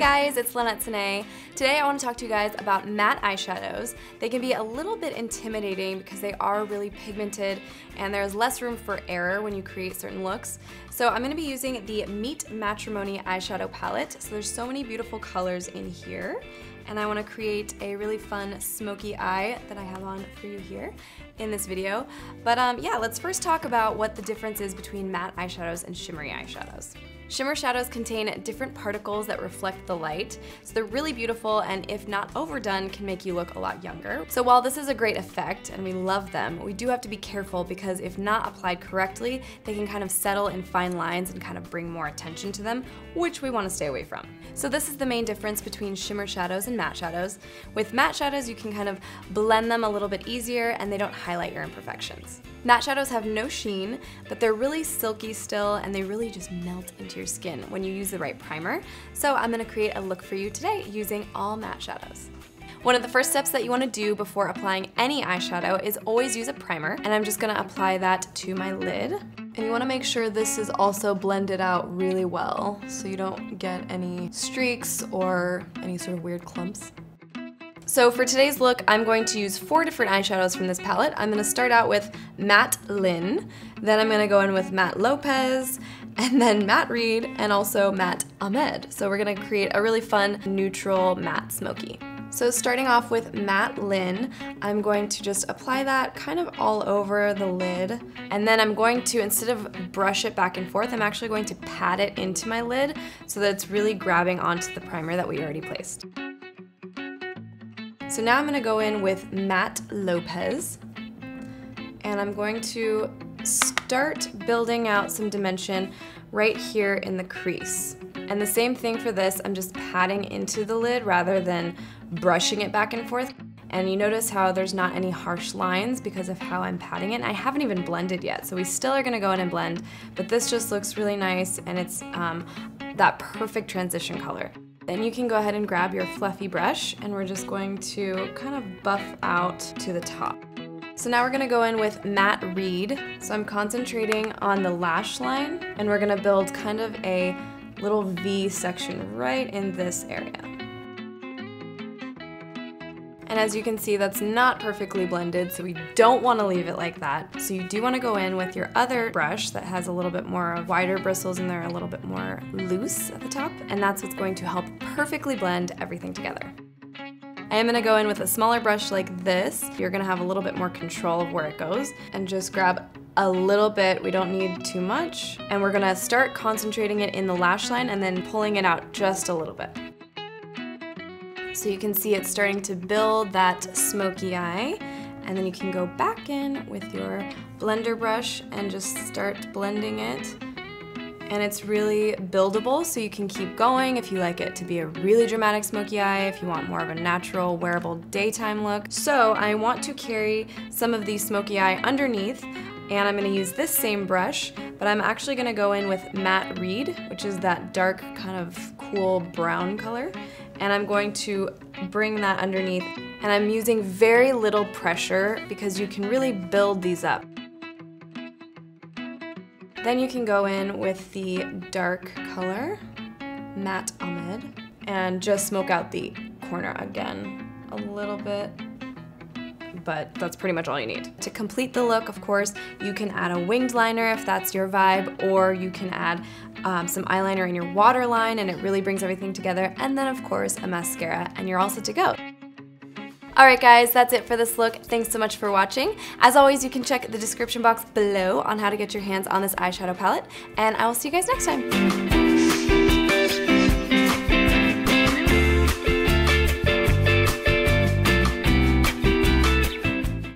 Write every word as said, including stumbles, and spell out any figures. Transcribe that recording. Hey guys, it's Lynette Cenee. Today I want to talk to you guys about matte eyeshadows. They can be a little bit intimidating because they are really pigmented and there's less room for error when you create certain looks. So I'm going to be using the Meet Matrimony Eyeshadow Palette. So there's so many beautiful colors in here. And I want to create a really fun smoky eye that I have on for you here in this video. But um, yeah, let's first talk about what the difference is between matte eyeshadows and shimmery eyeshadows. Shimmer shadows contain different particles that reflect the light, so they're really beautiful and if not overdone can make you look a lot younger. So while this is a great effect and we love them, we do have to be careful because if not applied correctly, they can kind of settle in fine lines and kind of bring more attention to them, which we want to stay away from. So this is the main difference between shimmer shadows and matte shadows. With matte shadows, you can kind of blend them a little bit easier and they don't highlight your imperfections. Matte shadows have no sheen, but they're really silky still and they really just melt into your skin when you use the right primer. So I'm going to create a look for you today using all matte shadows. One of the first steps that you want to do before applying any eyeshadow is always use a primer, and I'm just going to apply that to my lid. And you want to make sure this is also blended out really well so you don't get any streaks or any sort of weird clumps. So for today's look, I'm going to use four different eyeshadows from this palette. I'm going to start out with Matte Lynn, then I'm going to go in with Matte Lopez, and then Matte Reed, and also Matte Ahmed. So we're going to create a really fun, neutral, matte smoky. So starting off with Matte Lynn, I'm going to just apply that kind of all over the lid. And then I'm going to, instead of brush it back and forth, I'm actually going to pat it into my lid so that it's really grabbing onto the primer that we already placed. So now I'm going to go in with Matte Lopez, and I'm going to start building out some dimension right here in the crease. And the same thing for this, I'm just patting into the lid rather than brushing it back and forth. And you notice how there's not any harsh lines because of how I'm patting it. And I haven't even blended yet, so we still are going to go in and blend, but this just looks really nice and it's um, that perfect transition color. Then you can go ahead and grab your fluffy brush and we're just going to kind of buff out to the top. So now we're gonna go in with Matte Reed. So I'm concentrating on the lash line and we're gonna build kind of a little V section right in this area. And as you can see, that's not perfectly blended, so we don't want to leave it like that. So you do want to go in with your other brush that has a little bit more wider bristles and they're a little bit more loose at the top, and that's what's going to help perfectly blend everything together. I am going to go in with a smaller brush like this. You're going to have a little bit more control of where it goes, and just grab a little bit, we don't need too much, and we're going to start concentrating it in the lash line and then pulling it out just a little bit. So you can see it's starting to build that smoky eye, and then you can go back in with your blender brush and just start blending it. And it's really buildable, so you can keep going if you like it to be a really dramatic smoky eye, if you want more of a natural, wearable daytime look. So I want to carry some of the smoky eye underneath, and I'm going to use this same brush, but I'm actually going to go in with Matte Reed, which is that dark kind of cool brown color. And I'm going to bring that underneath, and I'm using very little pressure because you can really build these up. Then you can go in with the dark color, Matte Ahmed, and just smoke out the corner again a little bit, but that's pretty much all you need. To complete the look, of course, you can add a winged liner if that's your vibe, or you can add um, some eyeliner in your waterline, and it really brings everything together, and then of course a mascara, and you're all set to go. Alright guys, that's it for this look. Thanks so much for watching. As always, you can check the description box below on how to get your hands on this eyeshadow palette, and I will see you guys next time.